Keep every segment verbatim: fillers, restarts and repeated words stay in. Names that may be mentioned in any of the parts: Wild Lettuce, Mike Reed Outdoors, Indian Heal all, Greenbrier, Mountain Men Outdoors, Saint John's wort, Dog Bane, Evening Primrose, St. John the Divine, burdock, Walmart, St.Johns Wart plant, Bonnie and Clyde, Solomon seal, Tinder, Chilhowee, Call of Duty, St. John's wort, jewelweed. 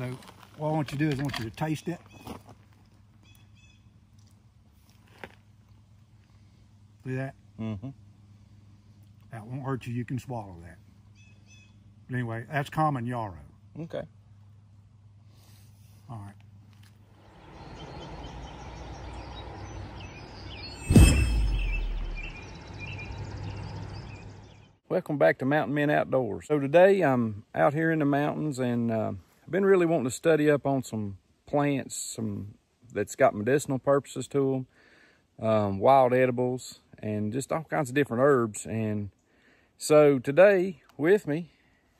So what I want you to do is I want you to taste it. See that? Mm-hmm. That won't hurt you. You can swallow that. But anyway, that's common yarrow. Okay. All right. Welcome back to Mountain Men Outdoors. So today I'm out here in the mountains, and uh, I've been really wanting to study up on some plants, some that's got medicinal purposes to them, um, wild edibles, and just all kinds of different herbs. And so today with me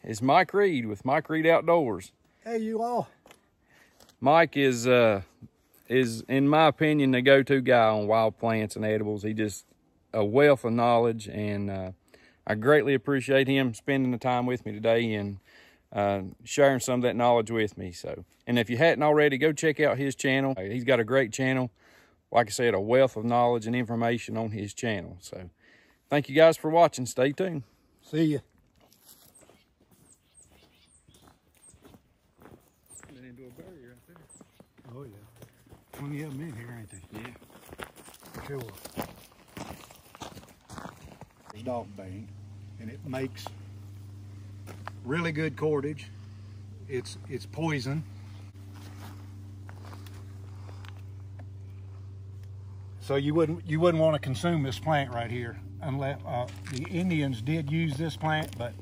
is Mike Reed with Mike Reed Outdoors. Hey, you all. Mike is, uh, is in my opinion, the go-to guy on wild plants and edibles. He just a wealth of knowledge, and uh, I greatly appreciate him spending the time with me today and uh, sharing some of that knowledge with me. So, and if you hadn't already, go check out his channel. He's got a great channel. Like I said, a wealth of knowledge and information on his channel. So thank you guys for watching. Stay tuned. See ya. Been into a barrier right there. Oh, yeah. Twenty of them in here, ain't they? Yeah. Cool. It's dog bane, and it makes really good cordage. It's it's poison. So you wouldn't you wouldn't want to consume this plant right here, unless uh, the Indians did use this plant, but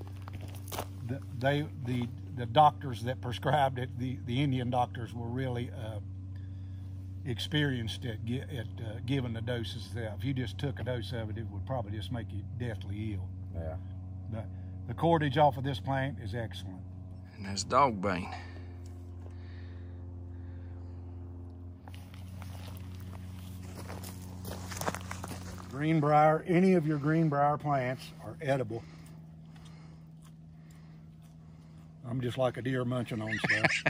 the, they the the doctors that prescribed it, the the Indian doctors were really uh, experienced at, at uh, giving the doses. That if you just took a dose of it, it would probably just make you deathly ill. Yeah. But the cordage off of this plant is excellent. And that's dog bane. Greenbrier, any of your greenbrier plants are edible. I'm just like a deer munching on stuff.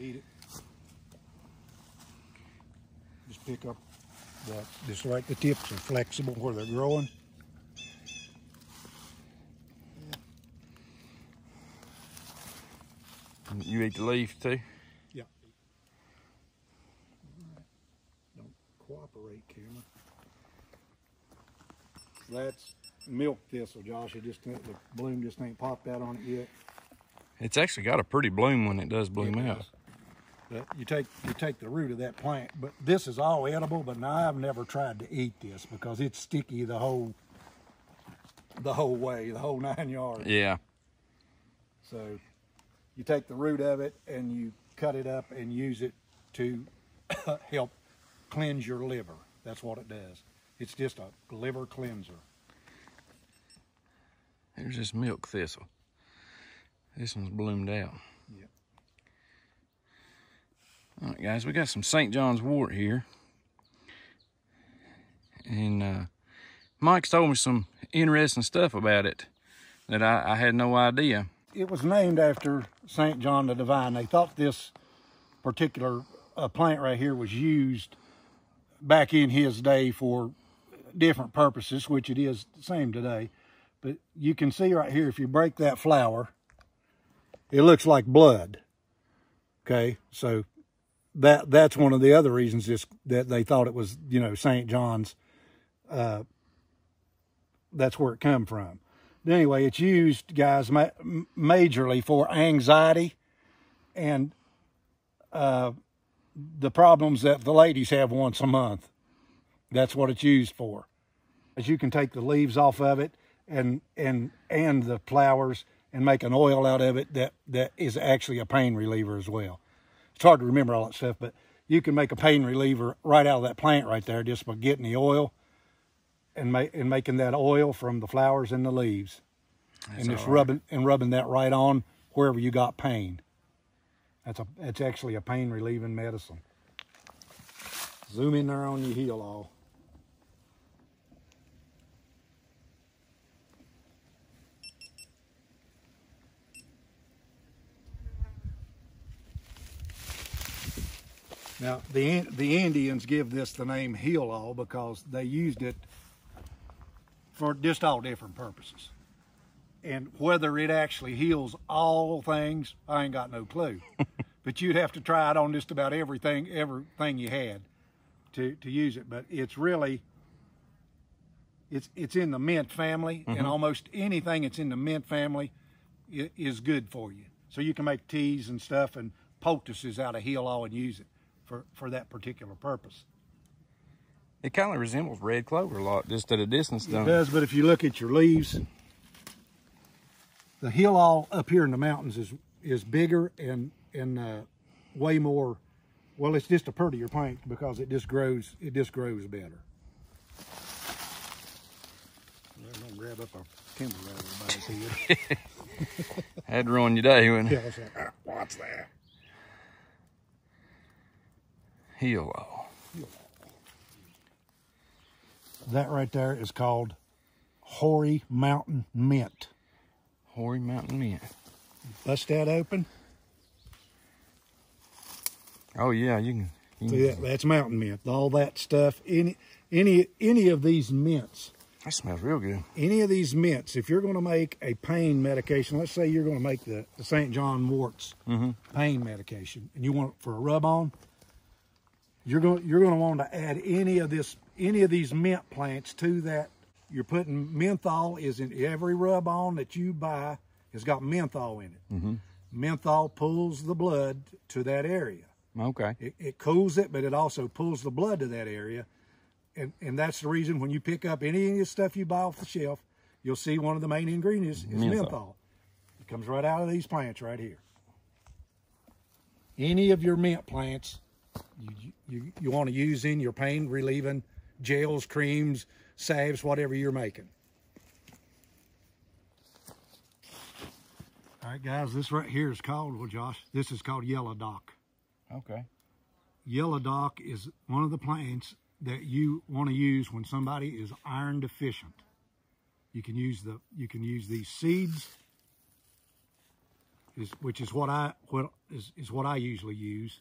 Eat it. Just pick up that. Just like the tips are flexible where they're growing. You eat the leaf too? Yeah. Don't cooperate, camera. That's milk thistle, Josh. It just the bloom just ain't popped out on it yet. It's actually got a pretty bloom when it does bloom it out. Does. But you take you take the root of that plant, but this is all edible. But now I've never tried to eat this because it's sticky the whole the whole way, the whole nine yards. Yeah. So you take the root of it and you cut it up and use it to help cleanse your liver. That's what it does. It's just a liver cleanser. Here's this milk thistle. This one's bloomed out. Yep. All right, guys, we got some Saint John's wort here. And uh, Mike's told me some interesting stuff about it that I, I had no idea. It was named after Saint John the Divine. They thought this particular uh, plant right here was used back in his day for different purposes, which it is the same today. But you can see right here, if you break that flower, it looks like blood. Okay, so that that's one of the other reasons this, that they thought it was, you know, Saint John's. Uh, that's where it come from. But anyway, it's used, guys, ma majorly for anxiety and uh, the problems that the ladies have once a month. That's what it's used for. As you can take the leaves off of it and and and the flowers and make an oil out of it that, that is actually a pain reliever as well. It's hard to remember all that stuff, but you can make a pain reliever right out of that plant right there just by getting the oil and, ma and making that oil from the flowers and the leaves. That's and just right. rubbing and rubbing that right on wherever you got pain. That's a that's actually a pain relieving medicine. Zoom in there on your heel all. Now, the, the Indians give this the name Heal All because they used it for just all different purposes. and whether it actually heals all things, I ain't got no clue. But you'd have to try it on just about everything, everything you had to, to use it. But it's really, it's, it's in the mint family, mm-hmm. and almost anything that's in the mint family is good for you. So you can make teas and stuff and poultices out of heal all and use it for, for that particular purpose. It kind of resembles red clover a lot, just at a distance, don't it? It does, but if you look at your leaves, the heal all up here in the mountains is is bigger and and uh, way more. Well, it's just a prettier plant because it just grows. It just grows better. I'm gonna grab up a timber out of everybody's head. That'd ruin your day, wouldn't it? Yeah, it's like, ah, what's that? Heal all. Heal all. That right there is called hoary mountain mint. Hoary mountain mint. Bust that open. Oh yeah, you can. You can. Yeah, that's mountain mint. All that stuff. Any, any, any of these mints. That smells real good. Any of these mints. If you're going to make a pain medication, let's say you're going to make the, the Saint John wart's mm-hmm. pain medication, and you want it for a rub on. You're going, you're going to want to add any of this. Any of these mint plants to that. You're putting menthol is in every rub on that you buy has got menthol in it. Mm-hmm. Menthol pulls the blood to that area. Okay. It, it cools it, but it also pulls the blood to that area. And and that's the reason when you pick up any of the stuff you buy off the shelf, you'll see one of the main ingredients is menthol. menthol. It comes right out of these plants right here. Any of your mint plants you you, you want to use in your pain relieving gels, creams, salves, whatever you're making. All right, guys, this right here is called, well, Josh, this is called yellow dock. Okay. Yellow dock is one of the plants that you want to use when somebody is iron deficient. You can use the, you can use these seeds, is, which is what I, what is, is what I usually use.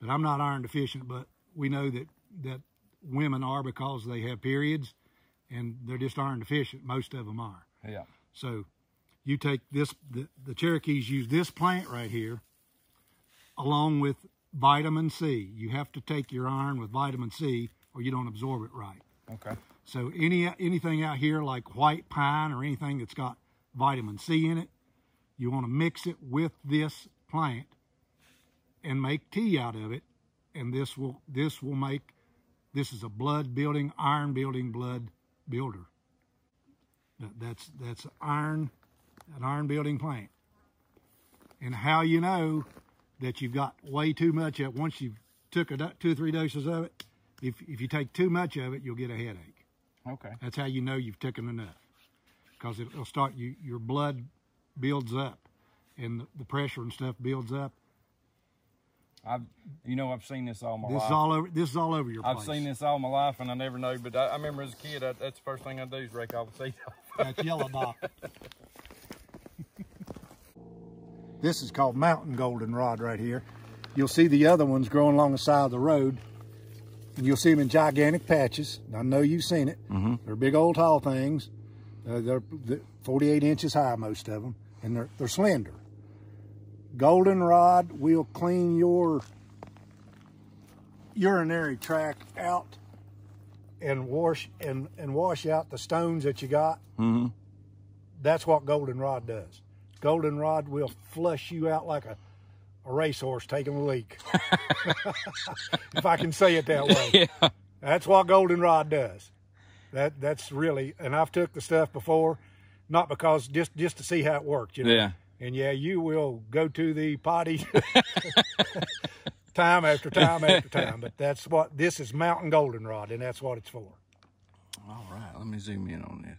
But I'm not iron deficient, but we know that, that, women are because they have periods and they're just iron deficient. Most of them are. Yeah. So you take this, the, the Cherokees use this plant right here along with vitamin C. You have to take your iron with vitamin C or you don't absorb it right. Okay. So any anything out here like white pine or anything that's got vitamin C in it, you want to mix it with this plant and make tea out of it. And this will, this will make, this is a blood building, iron building, blood builder. That's that's iron, an iron building plant. And how you know that you've got way too much of it, once you took a, two or three doses of it, if, if you take too much of it, you'll get a headache. Okay. That's how you know you've taken enough. Because it'll start, you, your blood builds up and the pressure and stuff builds up. I've, you know, I've seen this all my this life. Is all over, this is all over your I've place. I've seen this all my life, and I never know. But I, I remember as a kid, I, that's the first thing I do is rake all the seeds off. That's yellow dock. This is called mountain goldenrod right here. You'll see the other ones growing along the side of the road. And you'll see them in gigantic patches. I know you've seen it. Mm-hmm. They're big old tall things. Uh, they're, they're forty-eight inches high, most of them. And they're, they're slender. Goldenrod will clean your urinary tract out and wash and, and wash out the stones that you got. Mm-hmm. That's what goldenrod does. Goldenrod will flush you out like a, a racehorse taking a leak. If I can say it that way. Yeah. That's what goldenrod does. That that's really, and I've took the stuff before, not because just, just to see how it worked, you know. Yeah. And yeah, you will go to the potty time after time after time. But that's what, this is mountain goldenrod, and that's what it's for. All right, let me zoom in on this.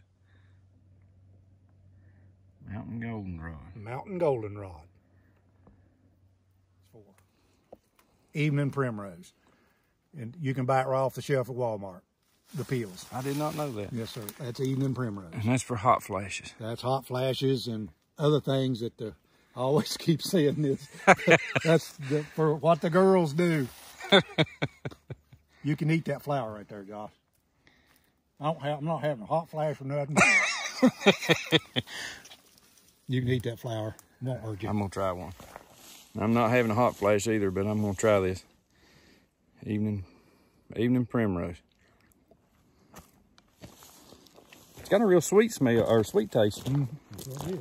Mountain goldenrod. Mountain goldenrod. It's for evening primrose. And you can buy it right off the shelf at Walmart, the peels. I did not know that. Yes, sir. That's evening primrose. And that's for hot flashes. That's hot flashes and other things that the, I always keep saying this. That's the, for what the girls do. You can eat that flower right there, Josh. I don't have, I'm not having a hot flash or nothing. You can eat that flower. It won't hurt you. I'm going to try one. I'm not having a hot flash either, but I'm going to try this. Evening, evening primrose. It's got a real sweet smell, or sweet taste. Mm-hmm.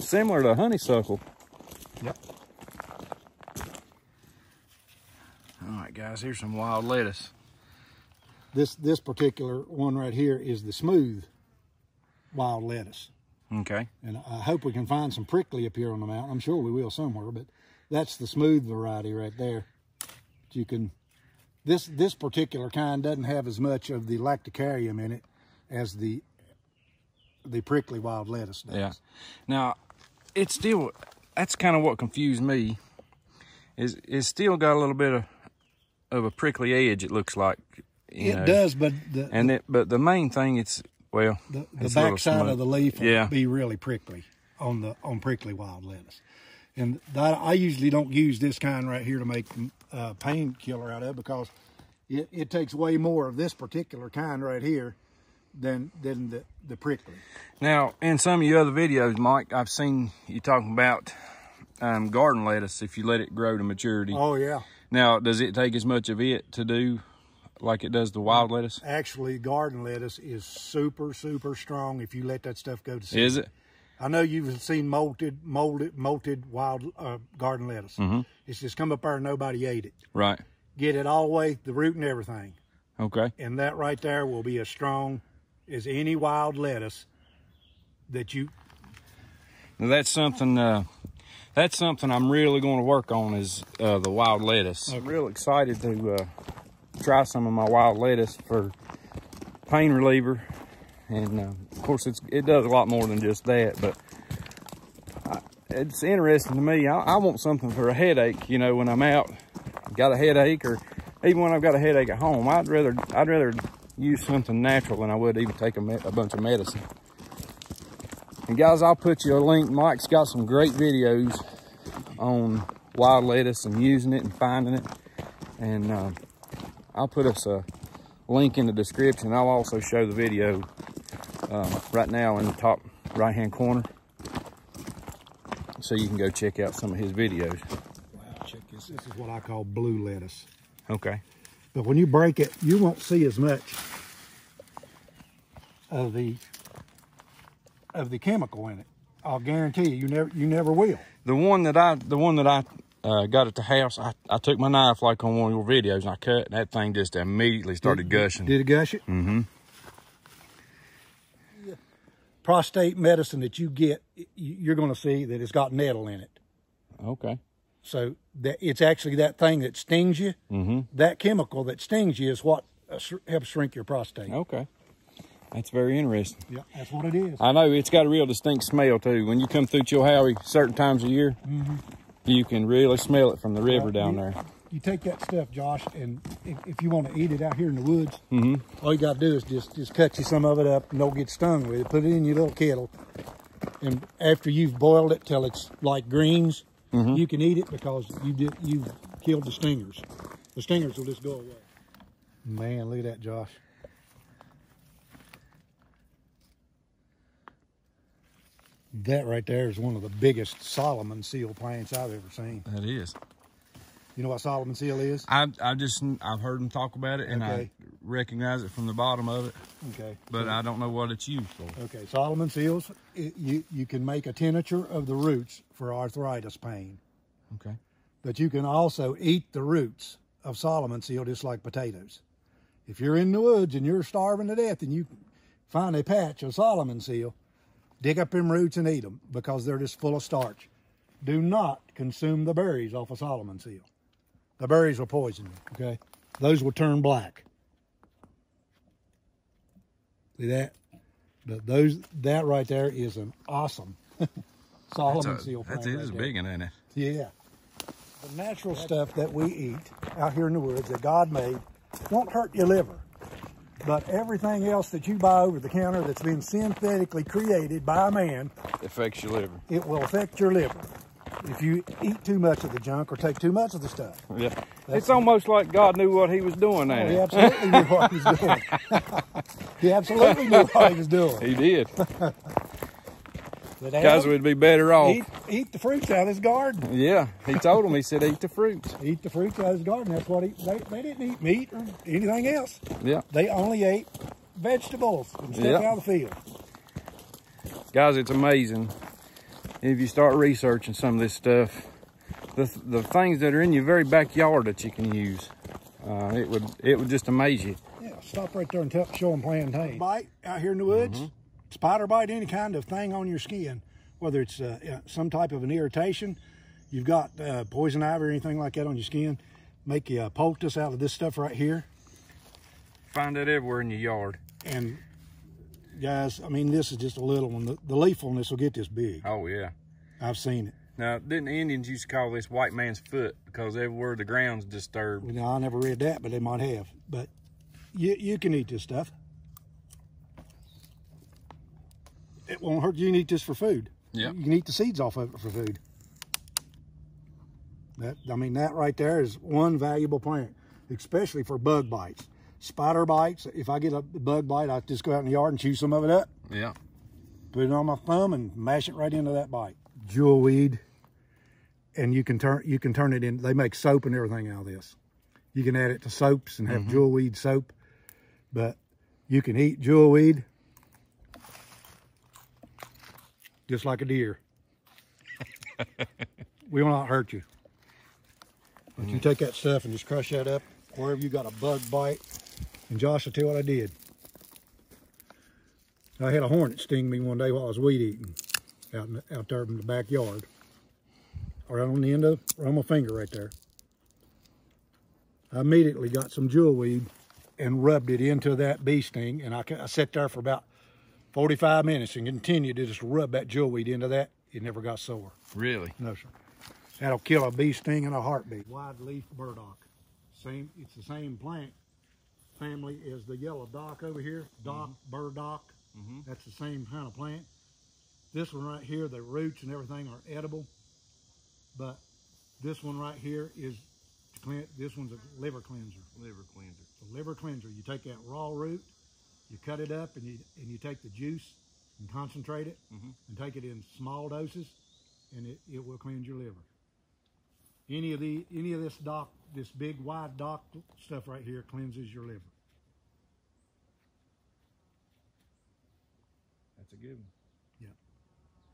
Similar to a honeysuckle. Yep. All right, guys, here's some wild lettuce. This, this particular one right here is the smooth wild lettuce. Okay. And I hope we can find some prickly up here on the mountain. I'm sure we will somewhere, but that's the smooth variety right there. You can, this, this particular kind doesn't have as much of the lacticarium in it as the, the prickly wild lettuce does. Yeah. Now, it's still, that's kind of what confused me, is it's still got a little bit of, of a prickly edge, it looks like. You it know. does, but the, and it, but the main thing, it's well, the, the backside of the leaf will yeah. be really prickly on the on prickly wild lettuce, and that, I usually don't use this kind right here to make uh, painkiller out of, because it, it takes way more of this particular kind right here than than the the prickly. Now, in some of your other videos, Mike, I've seen you talking about um, garden lettuce if you let it grow to maturity. Oh yeah. Now, does it take as much of it to do like it does the wild lettuce? Actually, garden lettuce is super, super strong if you let that stuff go to seed. Is it? I know you've seen molted, molded, molted wild uh, garden lettuce. Mm-hmm. It's just come up there and nobody ate it. Right. Get it all the way, the root and everything. Okay. And that right there will be as strong as any wild lettuce that you... Now that's something... Uh, that's something I'm really going to work on, is uh, the wild lettuce. Okay. I'm real excited to... Uh, try some of my wild lettuce for pain reliever, and uh, of course it's it does a lot more than just that, but I, it's interesting to me. I, I want something for a headache, you know, when I'm out, got a headache, or even when I've got a headache at home, I'd rather I'd rather use something natural than I would even take a, me a bunch of medicine. And guys, I'll put you a link. Mike's got some great videos on wild lettuce and using it and finding it, and uh, I'll put us a link in the description. I'll also show the video um, right now in the top right-hand corner, so you can go check out some of his videos. Wow, check this. This is what I call blue lettuce. Okay. But when you break it, you won't see as much of the of the chemical in it. I'll guarantee you, you never you never will. The one that I the one that I Uh, got at the house, I, I took my knife like on one of your videos and I cut, and that thing just immediately started did, gushing. Did it gush it? Mm-hmm. Prostate medicine that you get, you're going to see that it's got nettle in it. Okay. So that it's actually that thing that stings you. Mm-hmm. That chemical that stings you is what helps shrink your prostate. Okay. That's very interesting. Yeah, that's what it is. I know it's got a real distinct smell too. When you come through Chilhowee certain times of year, mm-hmm, you can really smell it from the river uh, down you, there. You take that stuff, Josh, and if, if you want to eat it out here in the woods, mm-hmm, all you got to do is just, just cut you some of it up and don't get stung with it. Put it in your little kettle, and after you've boiled it till it's like greens, mm-hmm, you can eat it, because you did, you've killed the stingers. The stingers will just go away. Man, look at that, Josh. That right there is one of the biggest Solomon seal plants I've ever seen. That is. You know what Solomon seal is? I I just I've heard them talk about it, and okay, I recognize it from the bottom of it. Okay. But okay, I don't know what it's used for. Okay, Solomon seals. It, you you can make a tincture of the roots for arthritis pain. Okay. But you can also eat the roots of Solomon seal just like potatoes. If you're in the woods and you're starving to death, and you find a patch of Solomon seal, dig up them roots and eat them, because they're just full of starch. Do not consume the berries off of Solomon seal. The berries will poison you, okay? Those will turn black. See that? The, those, that right there is an awesome Solomon a, seal plant. That's right, it is big, isn't it? Yeah. The natural stuff that we eat out here in the woods that God made won't hurt your liver. But everything else that you buy over the counter that's been synthetically created by man affects your liver. It will affect your liver if you eat too much of the junk or take too much of the stuff. Yeah. That's it's almost like God knew what he was doing there. He absolutely knew what he was doing. He absolutely knew what he was doing. He did. Because we'd be better off. Eat, eat the fruits out of his garden. Yeah, he told them, he said, eat the fruits. Eat the fruits out of his garden. That's what he, they, they didn't eat meat or anything else. Yeah. They only ate vegetables and stuff yeah. out of the field. Guys, it's amazing. If you start researching some of this stuff, the, the things that are in your very backyard that you can use, uh, it would it would just amaze you. Yeah, stop right there and tell, show them plantain. Bite out here in the woods. Mm-hmm. Spider bite, any kind of thing on your skin, whether it's uh, some type of an irritation, you've got uh, poison ivy or anything like that on your skin, make you uh, poultice out of this stuff right here. Find it everywhere in your yard. And guys, I mean, this is just a little one. The, the leaf on this will get this big. Oh yeah. I've seen it. Now, didn't the Indians used to call this white man's foot because everywhere the ground's disturbed? Well, no, I never read that, but they might have. But you, you can eat this stuff. It won't hurt you. You can eat this for food. Yeah. You can eat the seeds off of it for food. That, I mean, that right there is one valuable plant, especially for bug bites. Spider bites, if I get a bug bite, I just go out in the yard and chew some of it up. Yeah. Put it on my thumb and mash it right into that bite. Jewel weed. And you can turn you can turn it in. They make soap and everything out of this. You can add it to soaps and have mm-hmm. jewel weed soap. But you can eat jewel weed just like a deer. We will not hurt you. But mm. you take that stuff and just crush that up wherever you got a bug bite. And Josh will tell you what I did. I had a hornet sting me one day while I was weed eating out, in the, out there in the backyard. Right on the end of, right on my finger right there. I immediately got some jewelweed and rubbed it into that bee sting. And I, I sat there for about forty-five minutes and continued to just rub that jewelweed into that. It never got sore. Really? No, sir. That'll kill a bee sting in a heartbeat. Wide leaf burdock. Same, it's the same plant family as the yellow dock over here. Dock, mm-hmm. burdock. Mm-hmm. That's the same kind of plant. This one right here, the roots and everything are edible. But this one right here is, to clean, this one's a liver cleanser. Liver cleanser. It's a liver cleanser. You take that raw root, you cut it up, and you, and you take the juice and concentrate it mm-hmm. and take it in small doses, and it, it will cleanse your liver. Any of the any of this dock, this big wide dock stuff right here cleanses your liver. That's a good one. Yeah.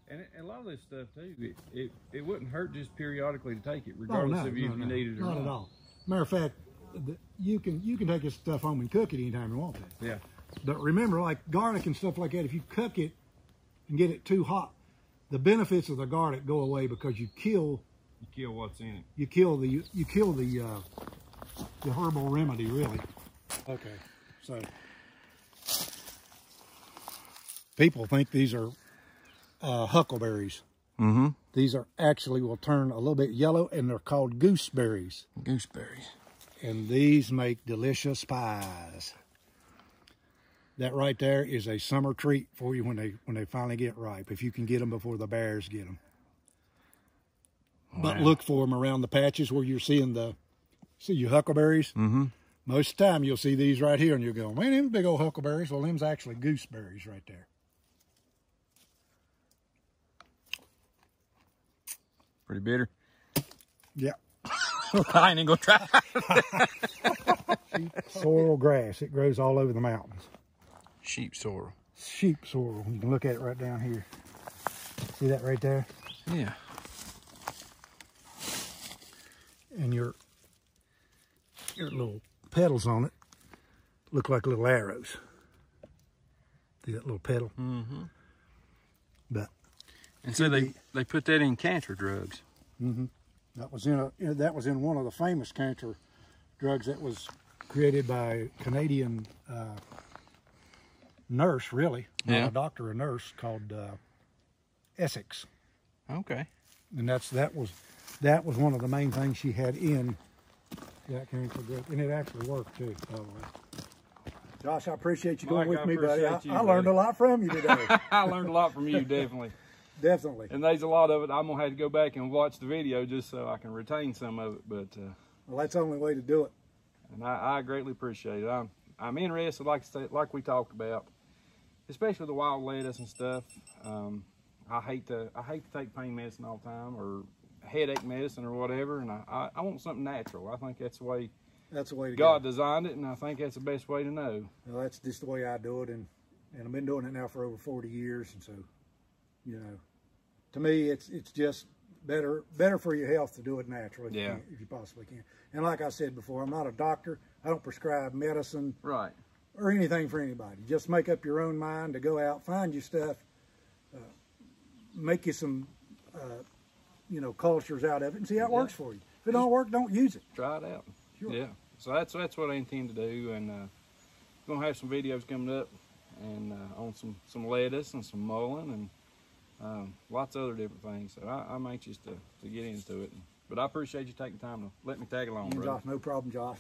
And, it, and a lot of this stuff too, it, it it wouldn't hurt just periodically to take it, regardless oh, no, of you, no, if you no, need it or not. Not at all. Matter of fact, the, you can you can take this stuff home and cook it anytime you want to. Yeah. But remember, like garlic and stuff like that, if you cook it and get it too hot, the benefits of the garlic go away because you kill. You kill what's in it. You kill the you, you kill the uh, the herbal remedy, really. Okay, so people think these are uh, huckleberries. Mm-hmm. These are actually will turn a little bit yellow, and they're called gooseberries. Gooseberries. And these make delicious pies. That right there is a summer treat for you when they when they finally get ripe. If you can get them before the bears get them. But wow. Look for them around the patches where you're seeing the, see your huckleberries. Mm-hmm. Most of the time you'll see these right here and you'll go, man, them big old huckleberries. Well, them's actually gooseberries right there. Pretty bitter. Yeah. I ain't gonna try. Sheep sorrel grass. It grows all over the mountains. Sheep sorrel. Sheep sorrel. You can look at it right down here. See that right there? Yeah. And your, your little petals on it look like little arrows. See that little petal? Mm-hmm. But and so they the, they put that in cancer drugs. Mm-hmm. That was in a that was in one of the famous cancer drugs that was created by a Canadian uh, nurse, really, yeah. not a doctor, a nurse called uh, Essex. Okay. And that's that was. That was one of the main things she had in that cancer drug. And it actually worked, too, by the way. Josh, I appreciate you going Mike, with I me, buddy. I, you, I learned buddy. a lot from you today. I learned a lot from you, definitely. Definitely. And there's a lot of it. I'm going to have to go back and watch the video just so I can retain some of it. But uh, well, that's the only way to do it. And I, I greatly appreciate it. I'm, I'm interested, like, like we talked about, especially the wild lettuce and stuff. Um, I hate to I hate to take pain medicine all the time or headache medicine or whatever, and I, I, I want something natural. I think that's the way that's the way to God go. Designed it, and I think that's the best way to know. Well, that's just the way I do it, and and I've been doing it now for over forty years, and so, you know, to me it's it's just better better for your health to do it naturally, yeah, if you, if you possibly can. And like I said before, I'm not a doctor. I don't prescribe medicine, right, or anything for anybody. Just make up your own mind to go out, find your stuff, uh, make you some, uh, you know, cultures out of it and see how it yeah. works for you. If it don't work, don't use it. Try it out. Sure. Yeah. So that's that's what I intend to do, and uh, we're gonna have some videos coming up, and uh, on some some lettuce and some mullein and um, lots of other different things. So I, I'm anxious to to get into it. But I appreciate you taking time to let me tag along, brother. No problem, Josh.